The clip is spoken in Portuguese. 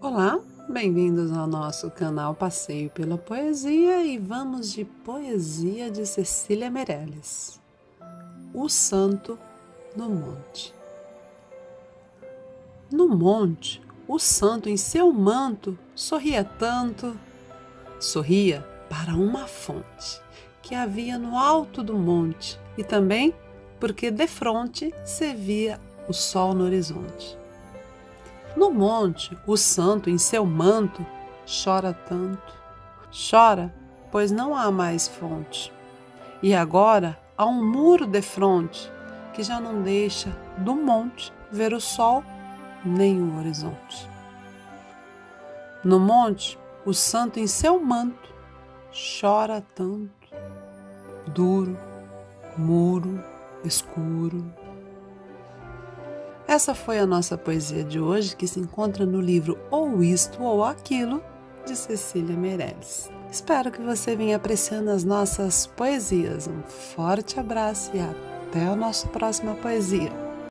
Olá, bem-vindos ao nosso canal Passeio pela Poesia e vamos de poesia de Cecília Meireles. O santo no monte. No monte, o santo em seu manto sorria tanto. Sorria para uma fonte que havia no alto do monte e também porque defronte se via o sol no horizonte. No monte, o santo em seu manto chora tanto. Chora, pois não há mais fonte. E agora há um muro defronte que já não deixa do monte ver o sol nem o horizonte. No monte, o santo em seu manto chora tanto. Duro, muro, escuro. Essa foi a nossa poesia de hoje, que se encontra no livro Ou Isto ou Aquilo, de Cecília Meireles. Espero que você venha apreciando as nossas poesias. Um forte abraço e até a nossa próxima poesia.